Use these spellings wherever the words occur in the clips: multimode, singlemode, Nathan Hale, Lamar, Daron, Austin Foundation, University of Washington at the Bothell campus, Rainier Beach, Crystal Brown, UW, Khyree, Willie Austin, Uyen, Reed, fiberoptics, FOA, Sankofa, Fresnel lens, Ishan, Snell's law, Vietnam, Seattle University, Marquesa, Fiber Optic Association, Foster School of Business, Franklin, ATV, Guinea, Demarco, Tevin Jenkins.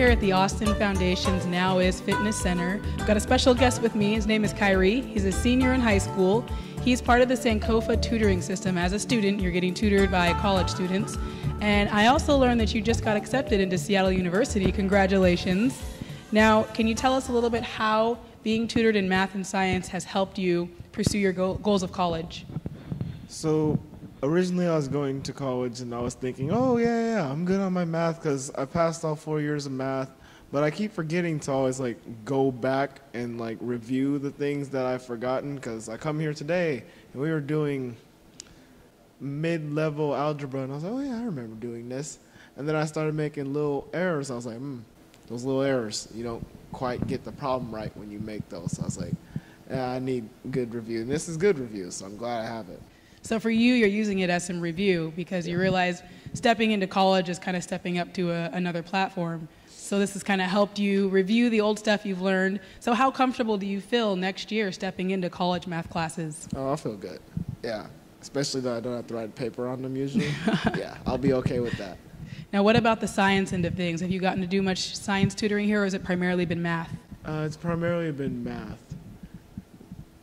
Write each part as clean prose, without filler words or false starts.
At the Austin Foundation's Now Is Fitness Center. I've got a special guest with me. His name is Khyree. He's a senior in high school. He's part of the Sankofa tutoring system. As a student, you're getting tutored by college students. And I also learned that you just got accepted into Seattle University. Congratulations. Now, can you tell us a little bit how being tutored in math and science has helped you pursue your goals of college? So, originally, I was going to college and I was thinking, oh, yeah, I'm good on my math because I passed all 4 years of math. But I keep forgetting to always, like, go back and, like, review the things that I've forgotten because I come here today and we were doing mid-level algebra. And I was like, oh, yeah, I remember doing this. And then I started making little errors. I was like, those little errors, you don't quite get the problem right when you make those. So I was like, yeah, I need good review. And this is good review, so I'm glad I have it. So for you, you're using it as some review because you realize stepping into college is kind of stepping up to another platform. So this has kind of helped you review the old stuff you've learned. So how comfortable do you feel next year stepping into college math classes? Oh, I feel good. Yeah, especially though I don't have to write a paper on them usually. Yeah, I'll be okay with that. Now, what about the science end of things? Have you gotten to do much science tutoring here, or has it primarily been math? It's primarily been math.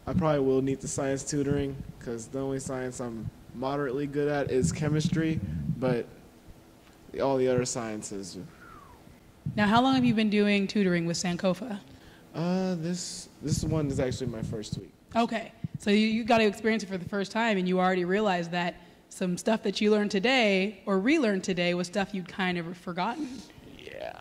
I probably will need the science tutoring because the only science I'm moderately good at is chemistry, but all the other sciences. Now, how long have you been doing tutoring with Sankofa? This one is actually my first week. Okay, so you got to experience it for the first time, and you already realized that some stuff that you learned today or relearned today was stuff you'd kind of forgotten. Yeah.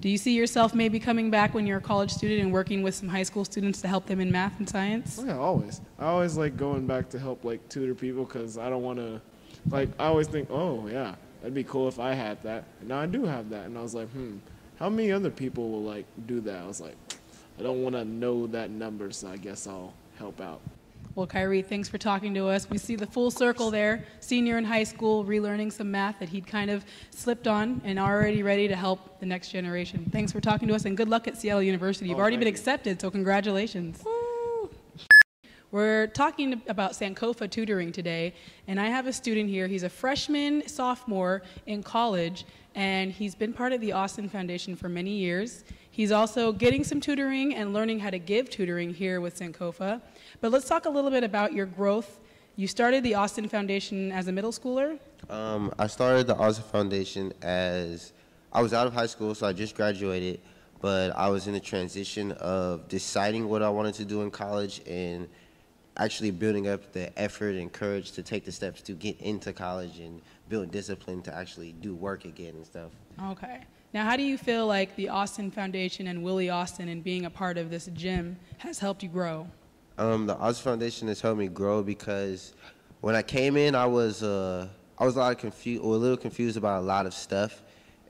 Do you see yourself maybe coming back when you're a college student and working with some high school students to help them in math and science? Yeah, always. I always like going back to help like tutor people because I don't want to, like, I always think, oh, yeah, that'd be cool if I had that. And now I do have that. And I was like, how many other people will like do that? I was like, I don't want to know that number, so I guess I'll help out. Well, Khyree, thanks for talking to us. We see the full circle there, senior in high school, relearning some math that he'd kind of slipped on and already ready to help the next generation. Thanks for talking to us, and good luck at Seattle University. You've already been accepted, so congratulations. Woo! We're talking about Sankofa tutoring today, and I have a student here. He's a freshman, sophomore in college, and he's been part of the Austin Foundation for many years. He's also getting some tutoring and learning how to give tutoring here with Sankofa. But let's talk a little bit about your growth. You started the Austin Foundation as a middle schooler? I started the Austin Foundation as, I was out of high school, so I just graduated, but I was in the transition of deciding what I wanted to do in college and actually building up the effort and courage to take the steps to get into college and build discipline to actually do work again and stuff. Okay. Now, how do you feel like the Austin Foundation and Willie Austin and being a part of this gym has helped you grow? The Austin Foundation has helped me grow because when I came in, I was a little confused about a lot of stuff,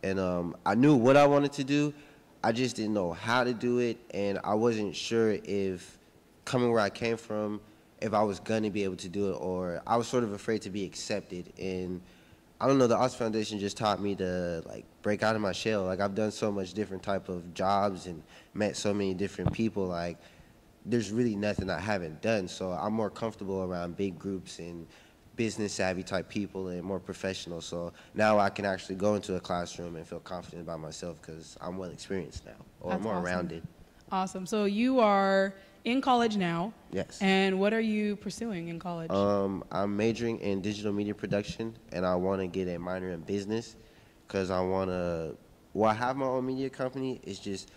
and I knew what I wanted to do. I just didn't know how to do it, and I wasn't sure if coming where I came from, if I was gonna be able to do it, or I was sort of afraid to be accepted. And I don't know, the Austin Foundation just taught me to like break out of my shell. Like, I've done so much different type of jobs and met so many different people. Like, there's really nothing I haven't done. So I'm more comfortable around big groups and business savvy type people and more professional. So now I can actually go into a classroom and feel confident about myself because I'm well experienced now, or I'm more rounded. Awesome. So you are in college now. Yes. And what are you pursuing in college? I'm majoring in digital media production, and I want to get a minor in business because I want to, well, I have my own media company. It's just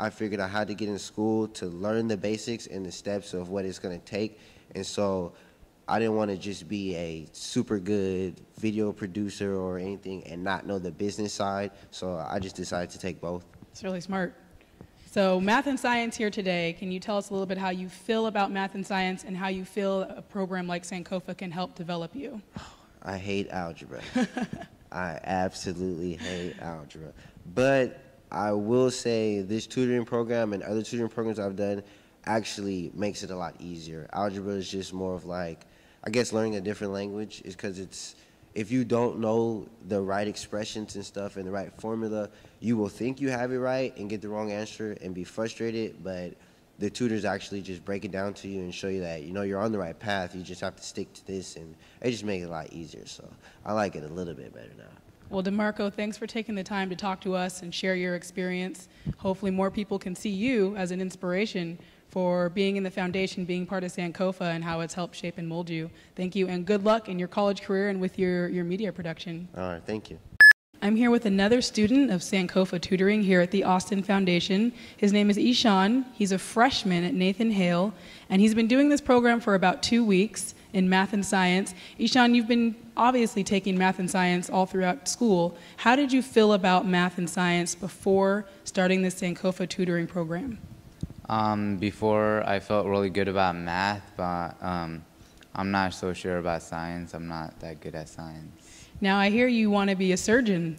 I figured out how to get in school to learn the basics and the steps of what it's going to take. And so I didn't want to just be a super good video producer or anything and not know the business side. So I just decided to take both. It's really smart. So math and science here today, can you tell us a little bit how you feel about math and science and how you feel a program like Sankofa can help develop you? I hate algebra. I absolutely hate algebra. But I will say this tutoring program and other tutoring programs I've done actually makes it a lot easier. Algebra is just more of like, I guess learning a different language is because it's if you don't know the right expressions and stuff and the right formula, you will think you have it right and get the wrong answer and be frustrated, but the tutors actually just break it down to you and show you that, you know, you're on the right path, you just have to stick to this, and it just makes it a lot easier. So I like it a little bit better now. Well, Demarco, thanks for taking the time to talk to us and share your experience. Hopefully more people can see you as an inspiration for being in the foundation, being part of Sankofa, and how it's helped shape and mold you. Thank you, and good luck in your college career and with your media production. All right, thank you. I'm here with another student of Sankofa tutoring here at the Austin Foundation. His name is Ishan. He's a freshman at Nathan Hale, and he's been doing this program for about 2 weeks in math and science. Ishan, you've been obviously taking math and science all throughout school. How did you feel about math and science before starting the Sankofa tutoring program? Before, I felt really good about math, but I'm not so sure about science. I'm not that good at science. Now, I hear you want to be a surgeon.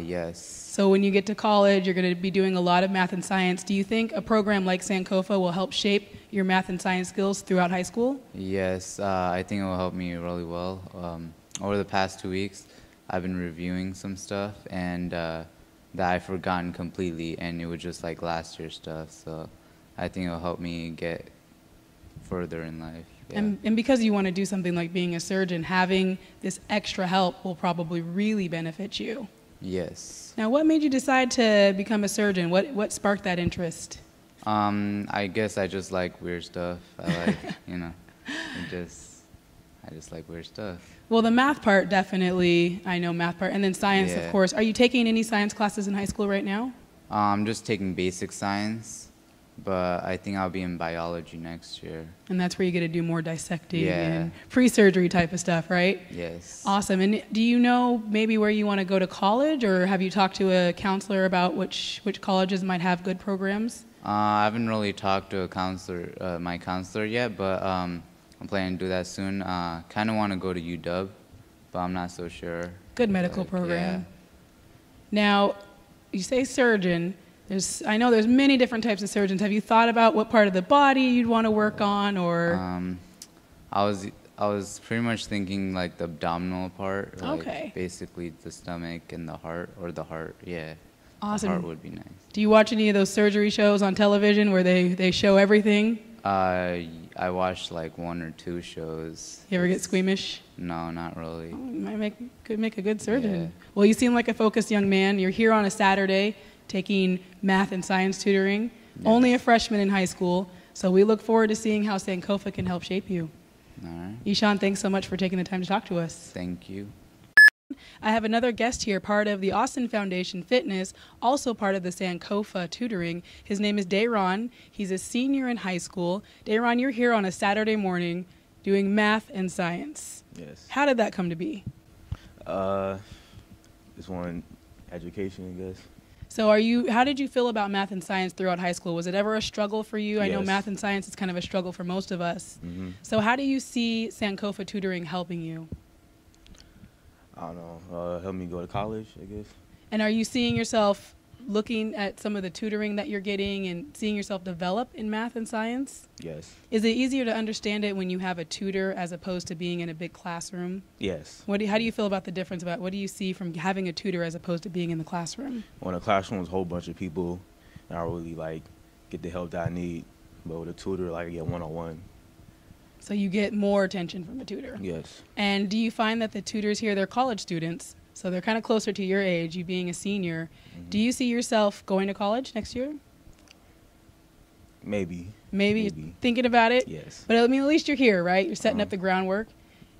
Yes. So when you get to college, you're going to be doing a lot of math and science. Do you think a program like Sankofa will help shape your math and science skills throughout high school? Yes, I think it will help me really well. Over the past 2 weeks, I've been reviewing some stuff, and that I've forgotten completely, and it was just like last year's stuff. So I think it'll help me get further in life. Yeah. And because you want to do something like being a surgeon, having this extra help will probably really benefit you. Yes. Now, what made you decide to become a surgeon? What sparked that interest? I guess I just like weird stuff. I like, you know, I just like weird stuff. Well, the math part, definitely. I know math part. And then science, yeah, of course. Are you taking any science classes in high school right now? I'm just taking basic science, but I think I'll be in biology next year. And that's where you get to do more dissecting, yeah, and pre-surgery type of stuff, right? Yes. Awesome. And do you know maybe where you want to go to college, or have you talked to a counselor about which colleges might have good programs? I haven't really talked to a counselor, my counselor yet, but I'm planning to do that soon. Kind of want to go to UW, but I'm not so sure. Good medical program. Yeah. Now, you say surgeon. I know there's many different types of surgeons. Have you thought about what part of the body you'd want to work on, or? I was pretty much thinking like the abdominal part. Like, okay. Basically the stomach and the heart, or the heart. Yeah. Awesome. The heart would be nice. Do you watch any of those surgery shows on television where they show everything? I watched like one or two shows. You ever get squeamish? No, not really. Oh, you might could make a good surgeon. Yeah. Well, you seem like a focused young man. You're here on a Saturday, taking math and science tutoring. Yes. Only a freshman in high school, so we look forward to seeing how Sankofa can help shape you. All right. Ishan, thanks so much for taking the time to talk to us. Thank you. I have another guest here, part of the Austin Foundation Fitness, also part of the Sankofa tutoring. His name is Daron. He's a senior in high school. Daron, you're here on a Saturday morning doing math and science. Yes. How did that come to be? Just wanted education, I guess. So how did you feel about math and science throughout high school? Was it ever a struggle for you? Yes. I know math and science is kind of a struggle for most of us. Mm-hmm. So how do you see Sankofa tutoring helping you? I don't know, help me go to college, I guess. And are you seeing yourself looking at some of the tutoring that you're getting and seeing yourself develop in math and science? Yes. Is it easier to understand it when you have a tutor as opposed to being in a big classroom? Yes. How do you feel about the difference? What do you see from having a tutor as opposed to being in the classroom? Well, in a classroom, there's a whole bunch of people, and I really like get the help that I need. But with a tutor, like I get one-on-one. So you get more attention from the tutor. Yes. And do you find that the tutors here, they're college students? So they're kind of closer to your age, you being a senior. Mm-hmm. Do you see yourself going to college next year? Maybe. Maybe. Thinking about it? Yes. But I mean, at least you're here, right? You're setting up the groundwork.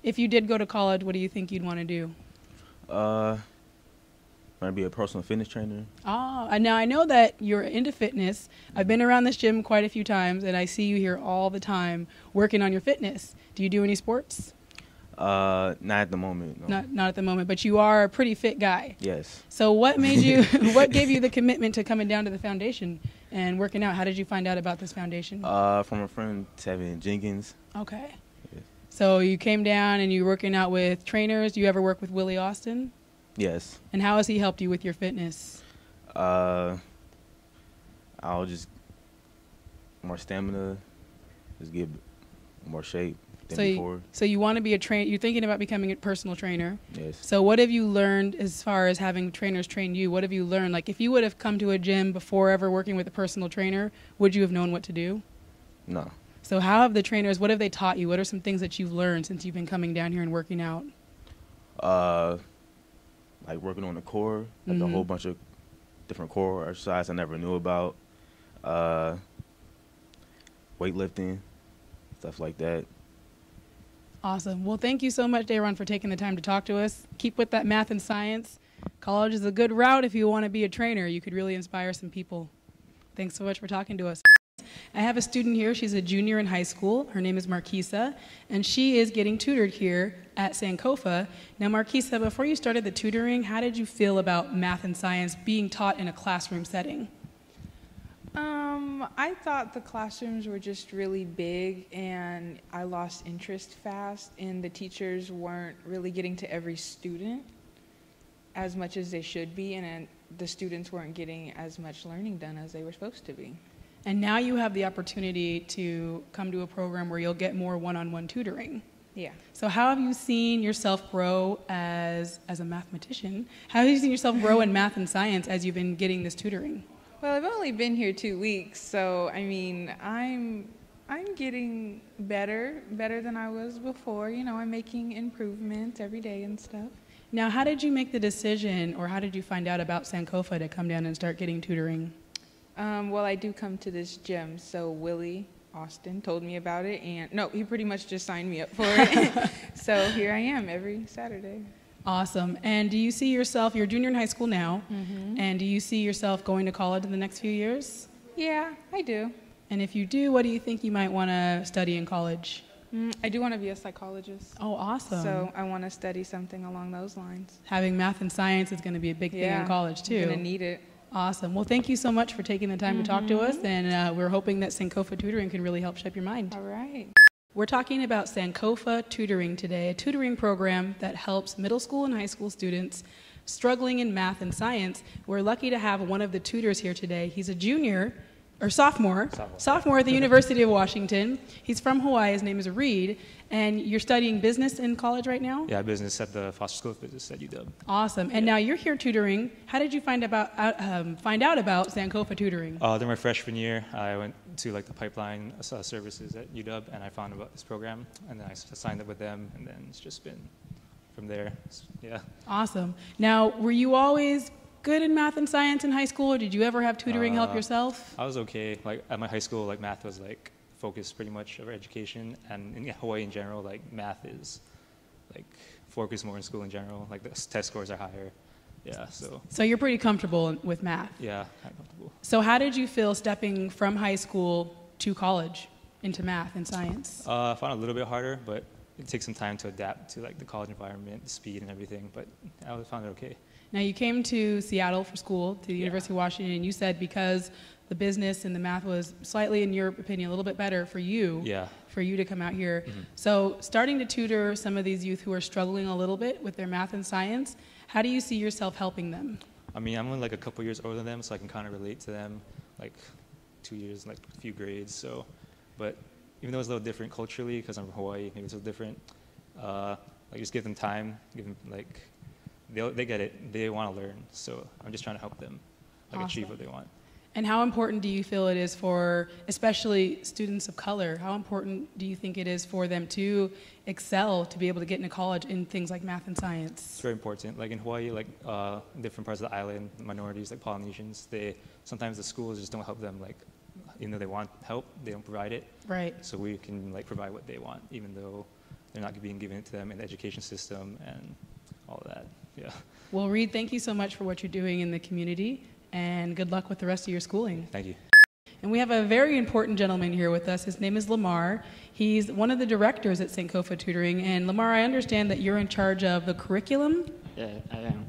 If you did go to college, what do you think you'd want to do? I'm going to be a personal fitness trainer. Oh, now I know that you're into fitness. I've been around this gym quite a few times, and I see you here all the time working on your fitness. Do you do any sports? Not at the moment. No. Not at the moment, but you are a pretty fit guy. Yes. So what made you, what gave you the commitment to coming down to the foundation and working out? How did you find out about this foundation? From a friend, Tevin Jenkins. Okay. Yes. So you came down and you were working out with trainers. Do you ever work with Willie Austin? Yes. And how has he helped you with your fitness? I'll just more stamina, just get more shape. than before. So you want to be a trainer. You're thinking about becoming a personal trainer. Yes. So what have you learned as far as having trainers train you? What have you learned? Like, if you would have come to a gym before ever working with a personal trainer, would you have known what to do? No. So how have the trainers, what have they taught you? What are some things that you've learned since you've been coming down here and working out? Like working on the core, like a whole bunch of different core exercises I never knew about. Weightlifting, stuff like that. Awesome. Well, thank you so much, Daron, for taking the time to talk to us. Keep with that math and science. College is a good route if you want to be a trainer. You could really inspire some people. Thanks so much for talking to us. I have a student here. She's a junior in high school. Her name is Marquesa, and she is getting tutored here at Sankofa. Now, Marquesa, before you started the tutoring, how did you feel about math and science being taught in a classroom setting? I thought the classrooms were just really big, and I lost interest fast, and the teachers weren't really getting to every student as much as they should be, and the students weren't getting as much learning done as they were supposed to be. And now you have the opportunity to come to a program where you'll get more one-on-one tutoring. Yeah. So how have you seen yourself grow as a mathematician? How have you seen yourself grow in math and science as you've been getting this tutoring? Well, I've only been here 2 weeks, so I mean, I'm getting better than I was before. You know, I'm making improvements every day and stuff. Now, how did you make the decision, or how did you find out about Sankofa to come down and start getting tutoring? Well, I do come to this gym, so Willie Austin told me about it, and no, he pretty much just signed me up for it. So here I am every Saturday. Awesome. And do you see yourself, you're a junior in high school now, and do you see yourself going to college in the next few years? Yeah, I do. And if you do, what do you think you might want to study in college? I do want to be a psychologist. Oh, awesome. So I want to study something along those lines. Having math and science is going to be a big thing in college, too. You're going to need it. Awesome. Well, thank you so much for taking the time to talk to us, and we're hoping that Sankofa tutoring can really help shape your mind. All right. We're talking about Sankofa tutoring today, a tutoring program that helps middle school and high school students struggling in math and science. We're lucky to have one of the tutors here today. He's a junior, or sophomore at the University of Washington. He's from Hawaii. His name is Reed. And you're studying business in college right now? Yeah, business at the Foster School of Business at UW. Awesome. And now you're here tutoring. How did you find out about Sankofa tutoring? During my freshman year, I went to like the pipeline services at UW, and I found about this program, and then I signed up with them, and then it's just been from there. Yeah. Awesome. Now, were you always good in math and science in high school, or did you ever have tutoring help yourself? I was okay. Like at my high school, like math was like focus pretty much of education, and in Hawaii in general, like math is like focused more in school in general. Like the test scores are higher. Yeah. So you're pretty comfortable with math. Yeah, I'm comfortable. So how did you feel stepping from high school to college into math and science? I found it a little bit harder, but it takes some time to adapt to like the college environment, the speed and everything. But I found it okay. Now, you came to Seattle for school, to the University of Washington, and you said because the business and the math was slightly, in your opinion, a little bit better for you, for you to come out here. So starting to tutor some of these youth who are struggling a little bit with their math and science, how do you see yourself helping them? I mean, I'm only like a couple years older than them, so I can kind of relate to them, like 2 years, like a few grades. So, but even though it's a little different culturally, because I'm from Hawaii, maybe it's a little different, like just give them time, give them like, they get it. They want to learn. So I'm just trying to help them like achieve what they want. And how important do you feel it is for, especially students of color, how important do you think it is for them to excel, to be able to get into college in things like math and science? It's very important. Like in Hawaii, like different parts of the island, minorities, like Polynesians, sometimes the schools just don't help them. Like, even though they want help, they don't provide it. Right. So we can like provide what they want, even though they're not being given it to them in the education system and all that. Yeah. Well, Reed, thank you so much for what you're doing in the community, and good luck with the rest of your schooling. Thank you. And we have a very important gentleman here with us. His name is Lamar. He's one of the directors at Sankofa Tutoring. And Lamar, I understand that you're in charge of the curriculum? Yeah, I am.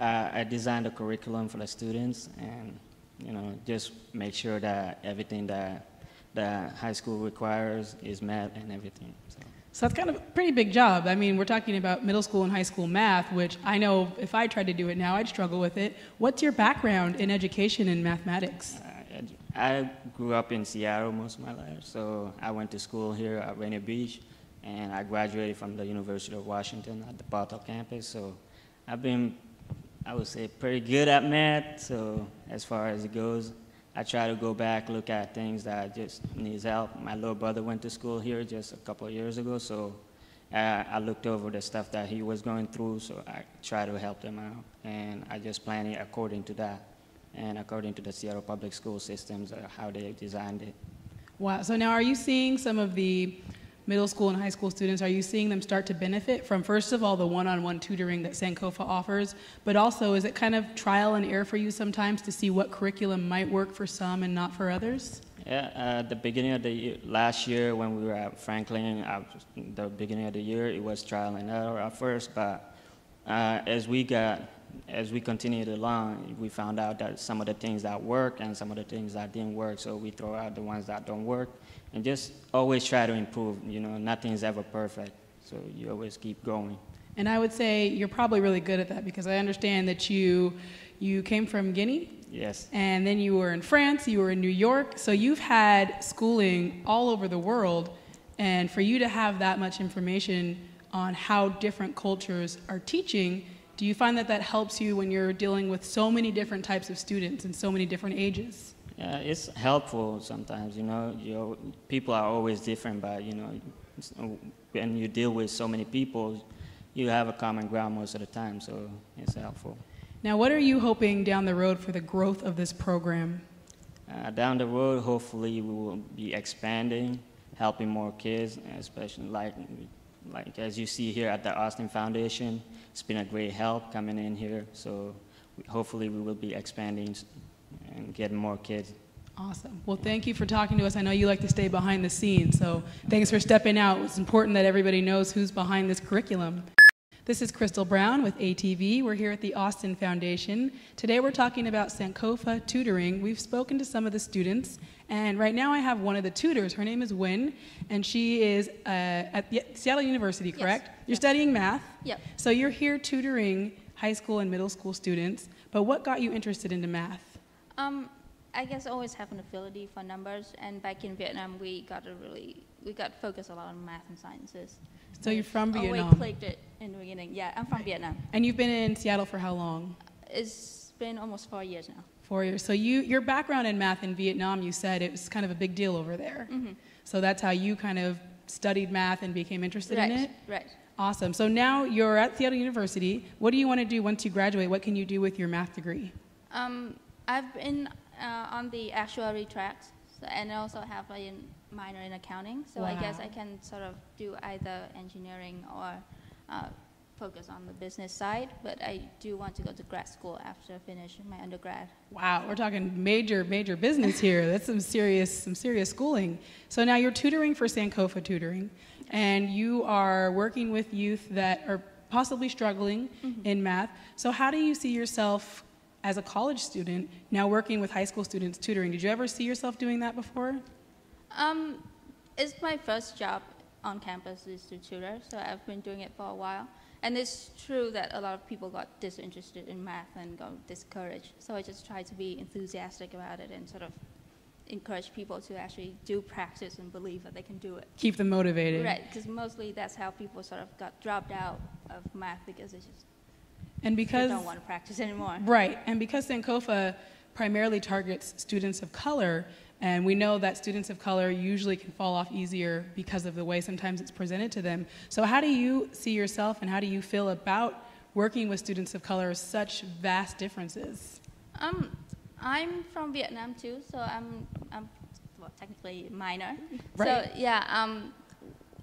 I designed the curriculum for the students, and you know, just make sure that everything that the high school requires is met and everything. So that's kind of a pretty big job. I mean, we're talking about middle school and high school math, which I know if I tried to do it now, I'd struggle with it. What's your background in education in mathematics? I grew up in Seattle most of my life, so I went to school here at Rainier Beach, and I graduated from the University of Washington at the Bothell campus. So I've been, I would say, pretty good at math. So as far as it goes, I try to go back, look at things that I just needs help. My little brother went to school here just a couple of years ago, so I looked over the stuff that he was going through, so I try to help them out. And I just plan it according to that and according to the Seattle public school systems, how they designed it. Wow, so now are you seeing some of the middle school and high school students, are you seeing them start to benefit from, first of all, the one-on-one tutoring that Sankofa offers, but also is it kind of trial and error for you sometimes to see what curriculum might work for some and not for others? Yeah, at the beginning of the year, last year when we were at Franklin, the beginning of the year, it was trial and error at first, but as we continued along, we found out that some of the things that work and some of the things that didn't work, so we throw out the ones that don't work and just always try to improve. You know, nothing's ever perfect, so you always keep going. And I would say you're probably really good at that because I understand that you came from Guinea? Yes. And then you were in France, you were in New York, so you've had schooling all over the world, and for you to have that much information on how different cultures are teaching, do you find that that helps you when you're dealing with so many different types of students and so many different ages? Yeah, it's helpful sometimes, you know. People are always different, but, you know, when you deal with so many people, you have a common ground most of the time, so it's helpful. Now, what are you hoping down the road for the growth of this program? Down the road, hopefully, we will be expanding, helping more kids, especially like as you see here at the Austin Foundation. It's been a great help coming in here, so hopefully we will be expanding and getting more kids. Awesome. Well, thank you for talking to us. I know you like to stay behind the scenes, so thanks for stepping out. It's important that everybody knows who's behind this curriculum. This is Crystal Brown with ATV. We're here at the Austin Foundation. Today we're talking about Sankofa tutoring. We've spoken to some of the students, and right now I have one of the tutors. Her name is Uyen, and she is at Seattle University, correct? Yes. You're studying math. Yep. So you're here tutoring high school and middle school students, but what got you interested into math? I guess I always have an affinity for numbers, and back in Vietnam we got focused a lot on math and sciences. So you're from Vietnam? Oh, we clicked it in the beginning. Yeah, I'm from Vietnam. And you've been in Seattle for how long? It's been almost 4 years now. 4 years. So your background in math in Vietnam, you said it was kind of a big deal over there. Mm-hmm. So that's how you kind of studied math and became interested in it? Right, right. Awesome. So now you're at Seattle University. What do you want to do once you graduate? What can you do with your math degree? I've been on the actuary tracks, so, and I also have a minor in accounting, so wow. I guess I can sort of do either engineering or focus on the business side, but I do want to go to grad school after I finish my undergrad. Wow, we're talking major, major business here. That's some serious schooling. So now you're tutoring for Sankofa tutoring, and you are working with youth that are possibly struggling in math. So how do you see yourself as a college student now working with high school students tutoring? Did you ever see yourself doing that before? It's my first job on campus is to tutor, so I've been doing it for a while. And it's true that a lot of people got disinterested in math and got discouraged, so I just try to be enthusiastic about it and sort of encourage people to actually do practice and believe that they can do it. Keep them motivated. Right, because mostly that's how people sort of got dropped out of math because they just don't want to practice anymore. Right, and because Sankofa primarily targets students of color, and we know that students of color usually can fall off easier because of the way sometimes it's presented to them. So how do you see yourself and how do you feel about working with students of color with such vast differences? I'm from Vietnam too, so I'm well, technically minor. Right. So yeah,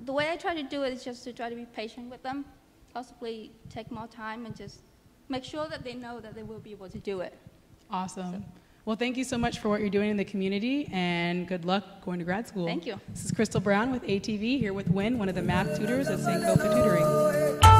the way I try to do it is just to try to be patient with them, possibly take more time and just make sure that they know that they will be able to do it. Awesome. So. Well, thank you so much for what you're doing in the community, and good luck going to grad school. Thank you. This is Crystal Brown with ATV, here with Uyen, one of the math tutors at Sankofa Tutoring.